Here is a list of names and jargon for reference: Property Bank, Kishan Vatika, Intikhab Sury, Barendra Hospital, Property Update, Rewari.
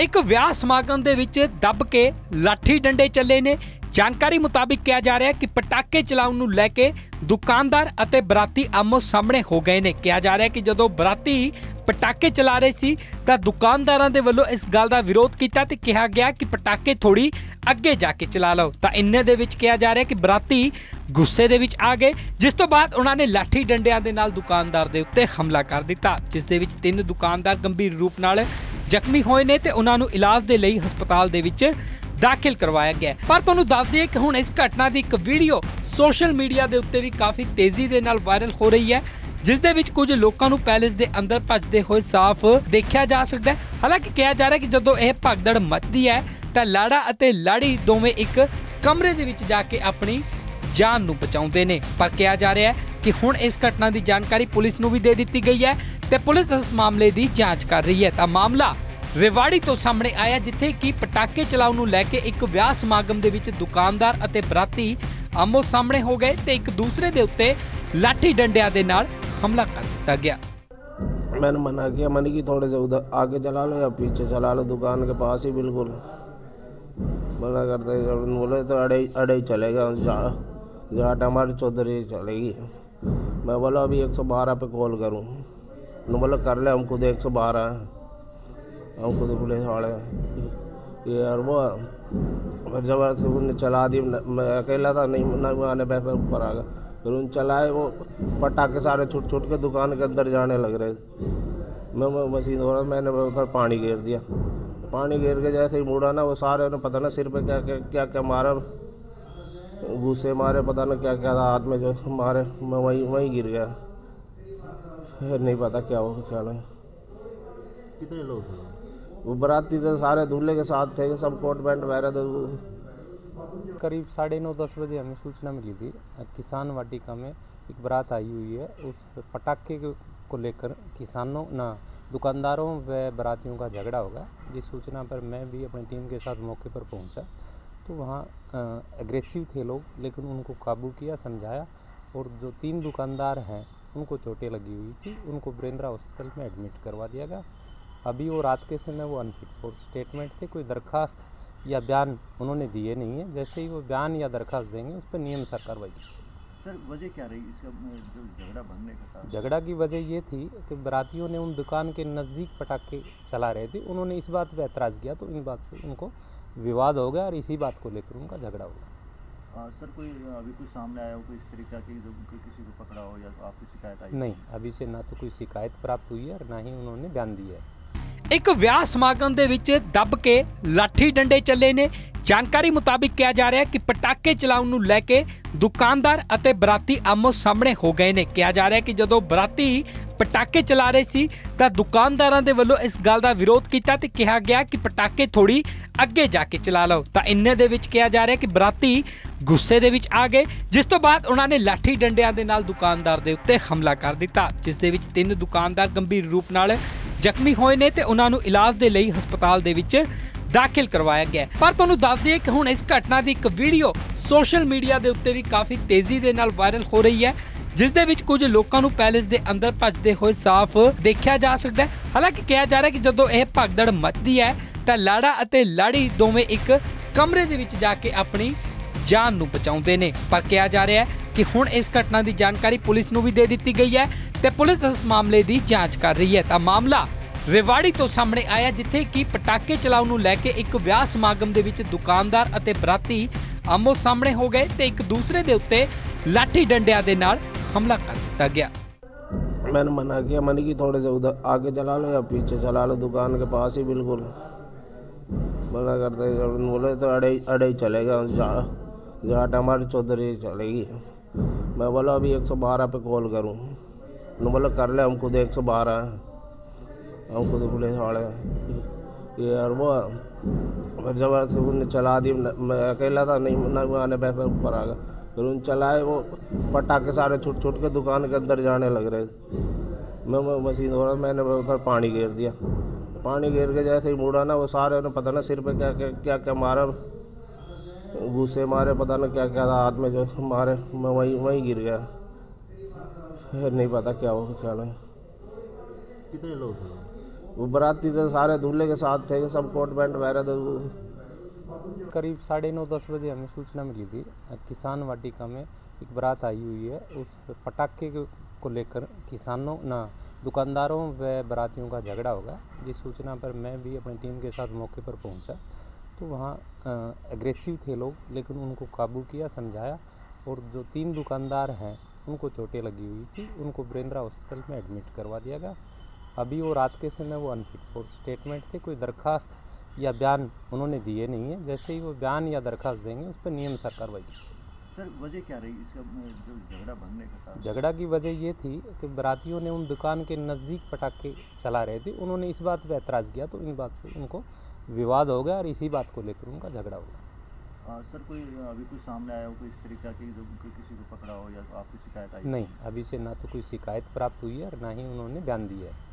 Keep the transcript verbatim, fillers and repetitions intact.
एक विआह समागम दे विच दब के लाठी डंडे चले ने। जानकारी मुताबिक कहा जा रहा है कि पटाके चलाउण नूं लैके दुकानदार अते बराती आमो सामने हो गए ने। कहा जा रहा है कि जदों बराती पटाके चला रहे सी तां दुकानदारां दे वल्लों इस गल दा विरोध कीता ते कहा गया कि पटाके थोड़ी अगे जाके चला लो। तां इन्ने दे विच कहा जा रहा है कि बराती गुस्से दे विच आ गए, जिस तो बाद उन्हां ने लाठी डंडियां दे नाल दुकानदार दे उत्ते हमला कर दिता, जिस दे विच तीन दुकानदार गंभीर रूप नाल ਜ਼ਖਮੀ ਹੋਏ ਨੇ ਤੇ ਉਹਨਾਂ ਨੂੰ ਇਲਾਜ ਦੇ ਲਈ ਹਸਪਤਾਲ ਦੇ ਵਿੱਚ ਦਾਖਲ ਕਰਵਾਇਆ ਗਿਆ। ਪਰ ਤੁਹਾਨੂੰ ਦੱਸ ਦਈਏ ਕਿ ਹੁਣ ਇਸ ਘਟਨਾ ਦੀ ਇੱਕ ਵੀਡੀਓ ਸੋਸ਼ਲ ਮੀਡੀਆ ਦੇ ਉੱਤੇ ਵੀ ਕਾਫੀ ਤੇਜ਼ੀ ਦੇ ਨਾਲ ਵਾਇਰਲ ਹੋ ਰਹੀ ਹੈ, ਜਿਸ ਦੇ ਵਿੱਚ ਕੁਝ ਲੋਕਾਂ ਨੂੰ ਪੈਲੇਸ ਦੇ ਅੰਦਰ ਭੱਜਦੇ ਹੋਏ ਸਾਫ਼ ਦੇਖਿਆ ਜਾ ਸਕਦਾ ਹੈ। ਹਾਲਾਂਕਿ ਕਿਹਾ ਜਾ ਰਿਹਾ ਕਿ ਜਦੋਂ ਇਹ ਭਗਦੜ ਮਚਦੀ ਹੈ ਤਾਂ ਲਾੜਾ ਅਤੇ ਲਾੜੀ ਦੋਵੇਂ ਇੱਕ ਕਮਰੇ ਦੇ ਵਿੱਚ ਜਾ ਕੇ ਆਪਣੀ ਜਾਨ ਨੂੰ ਬਚਾਉਂਦੇ ਨੇ। ਪਰ ਕਿਹਾ ਜਾ ਰਿਹਾ ਹੈ कि हुण इस घटना की जानकारी पुलिस नूं भी दे दी गई है ते पुलिस इस मामले की जांच कर रही है। तां मामला रेवाड़ी तो सामने आया, जिथे कि पटाके चलाउण नूं लैके एक विआह समागम दे विच दुकानदार अते बराती आमो सामने हो गए ते एक दूसरे दे उत्ते लाठी डंडियां दे नाल हमला कर दिता गया। मैंने मना किया, मैंने कि थोड़े से उधर आगे चला लो या पीछे चला लो, दुकान के पास ही बिल्कुल मना करते बोले तो अड़े अड़े चलेगा, घाट हमारी चौधरी चलेगी। मैं बोला अभी एक सौ बारह पे कॉल करूँ, उन्होंने बोला कर ले, हम खुद एक सौ बारह हैं, हम खुद पुलिस वाले हैं ये और वो। फिर जब उन्होंने चला दी, मैं अकेला था, नहीं नहीं आने पे ऊपर आ गया, फिर उन चलाए वो पटाखे सारे छुट छुट के दुकान के अंदर जाने लग रहे। मैं मैं मशीन हो रहा, मैंने ऊपर पानी घेर दिया, पानी घेर के जैसे ही मुड़ा ना वो सारे ने पता ना सिर पर क्या क्या क्या क्या मारा, गुस्से मारे, पता नहीं क्या क्या था हाथ में जो मारे, मैं वहीं वहीं गिर गया, फिर नहीं पता क्या हो क्या नहीं। कितने लोग थे वो बराती? थे सारे दूल्हे के साथ थे, सब कोट पैंट वगैरह थे। करीब साढ़े नौ दस बजे हमें सूचना मिली थी किसान वाटिका में एक बारात आई हुई है, उस पटाखे को लेकर किसानों ना दुकानदारों व बरातियों का झगड़ा होगा। जिस सूचना पर मैं भी अपनी टीम के साथ मौके पर पहुँचा तो वहाँ एग्रेसिव थे लोग, लेकिन उनको काबू किया, समझाया और जो तीन दुकानदार हैं उनको चोटें लगी हुई थी, उनको बरेंद्रा हॉस्पिटल में एडमिट करवा दिया गया। अभी वो रात के समय वो अनफिट फॉर स्टेटमेंट थे, कोई दरखास्त या बयान उन्होंने दिए नहीं है। जैसे ही वो बयान या दरखास्त देंगे उस पर नियमानुसार कार्रवाई की। सर वजह क्या रही इसका झगड़ा बनने का? झगड़ा की वजह ये थी कि बरातियों ने उन दुकान के नज़दीक पटाखे चला रहे थे, उन्होंने इस बात पर ऐतराज़ किया तो इन बात पर उनको विवाद हो गया और इसी बात को लेकर उनका झगड़ा हो गया। आ, सर कोई अभी कुछ सामने आया हो कोई इस तरीका की जो किसी को पकड़ा हो या आपकी शिकायत आई? नहीं, अभी से ना तो कोई शिकायत प्राप्त हुई है और ना ही उन्होंने बयान दिया है। एक विआह समागम दे विच दब के लाठी डंडे चले ने। जानकारी मुताबिक कहा जा रहा है कि पटाके चलाउण नूं लैके दुकानदार अते बराती आमो सामने हो गए ने। कहा जा रहा है कि जदों बराती पटाके चला रहे सी तां दुकानदारां दे वल्लों इस गल दा विरोध कीता ते कहा गया कि पटाके थोड़ी अगे जाके चला लो। तां इन्ने दे विच कहा जा रहा है कि बराती गुस्से दे विच आ गए, जिस तो बाद उन्हां ने लाठी डंडियां दे नाल दुकानदार दे उत्ते हमला कर दिता, जिस दे विच तीन दुकानदार गंभीर रूप नाल ਜ਼ਖਮੀ ਹੋਏ ਨੇ ਤੇ ਉਹਨਾਂ ਨੂੰ ਇਲਾਜ ਦੇ ਲਈ ਹਸਪਤਾਲ ਦੇ ਵਿੱਚ ਦਾਖਲ ਕਰਵਾਇਆ ਗਿਆ। ਪਰ ਤੁਹਾਨੂੰ ਦੱਸ ਦਈਏ ਕਿ ਹੁਣ ਇਸ ਘਟਨਾ ਦੀ ਇੱਕ ਵੀਡੀਓ ਸੋਸ਼ਲ ਮੀਡੀਆ ਦੇ ਉੱਤੇ ਵੀ ਕਾਫੀ ਤੇਜ਼ੀ ਦੇ ਨਾਲ ਵਾਇਰਲ ਹੋ ਰਹੀ ਹੈ, ਜਿਸ ਦੇ ਵਿੱਚ ਕੁਝ ਲੋਕਾਂ ਨੂੰ ਪੈਲੇਸ ਦੇ ਅੰਦਰ ਭੱਜਦੇ ਹੋਏ ਸਾਫ਼ ਦੇਖਿਆ ਜਾ ਸਕਦਾ ਹੈ। ਹਾਲਾਂਕਿ ਕਿਹਾ ਜਾ ਰਿਹਾ ਕਿ ਜਦੋਂ ਇਹ ਭਗਦੜ ਮਚਦੀ ਹੈ ਤਾਂ ਲਾੜਾ ਅਤੇ ਲਾੜੀ ਦੋਵੇਂ ਇੱਕ ਕਮਰੇ ਦੇ ਵਿੱਚ ਜਾ ਕੇ ਆਪਣੀ ਜਾਨ ਨੂੰ ਬਚਾਉਂਦੇ ਨੇ। ਪਰ ਕਿਹਾ ਜਾ ਰਿਹਾ ਹੈ कि हुण इस घटना की जानकारी पुलिस नूं भी दे दी गई है ते पुलिस इस मामले की जांच कर रही है। तां मामला रेवाड़ी तो सामने आया, जिथे कि पटाके चलाउण नूं लैके एक विआह समागम दे विच दुकानदार अते बराती आमो सामने हो गए ते एक दूसरे दे उत्ते लाठी डंडियां दे नाल हमला कर दिता गया। मैंने मना किया, मैंने कि थोड़े से उधर आगे चला लो या पीछे चला लो, दुकान के पास ही बिल्कुल मना करते बोले तो अड़े अड़े चलेगा, घाट हमारी चौधरी चलेगी। मैं बोला अभी एक सौ बारह पे कॉल करूँ, उन्होंने बोला कर ले, हम खुद एक सौ बारह हैं, हम खुद पुलिस वाले हैं ये और वो। फिर जब उन्होंने चला दी, मैं अकेला था, नहीं नहीं आने पे ऊपर आ गया, फिर उन चलाए वो पटाखे सारे छुट छुट के दुकान के अंदर जाने लग रहे। मैं मैं मशीन हो रहा, मैंने ऊपर पानी घेर दिया, पानी घेर के जैसे ही मुड़ा ना वो सारे ने पता ना सिर पर क्या क्या क्या क्या मारा, गुस्से मारे, पता नहीं क्या क्या था हाथ में जो मारे, मैं वहीं वहीं गिर गया, फिर नहीं पता क्या हो क्या नहीं। कितने लोग थे वो बराती थे सारे दूल्हे के साथ थे, सब कोट पैंट वगैरह थे। करीब साढ़े नौ दस बजे हमें सूचना मिली थी किसान वाटिका में एक बारात आई हुई है। उस पटाखे को लेकर किसानों ना दुकानदारों व बरातियों का झगड़ा होगा। जिस सूचना पर मैं भी अपनी टीम के साथ मौके पर पहुंचा तो वहाँ एग्रेसिव थे लोग, लेकिन उनको काबू किया, समझाया और जो तीन दुकानदार हैं उनको चोटें लगी हुई थी, उनको बरेंद्रा हॉस्पिटल में एडमिट करवा दिया गया। अभी वो रात के समय वो अनफिट फॉर स्टेटमेंट थे, कोई दरखास्त या बयान उन्होंने दिए नहीं है। जैसे ही वो बयान या दरखास्त देंगे उस पर नियमानुसार कार्रवाई की। सर वजह क्या रही इसका जो झगड़ा बनने का? झगड़ा की वजह ये थी कि बरातियों ने उन दुकान के नज़दीक पटाखे चला रहे थे, उन्होंने इस बात पर ऐतराज़ किया तो इन बात पर उनको विवाद हो गया और इसी बात को लेकर उनका झगड़ा हो गया। आ, सर कोई अभी कुछ सामने आया हो कोई इस तरीका की जो किसी को पकड़ा हो या आपकी शिकायत आई? नहीं, अभी से ना तो कोई शिकायत प्राप्त हुई है और ना ही उन्होंने बयान दिया है।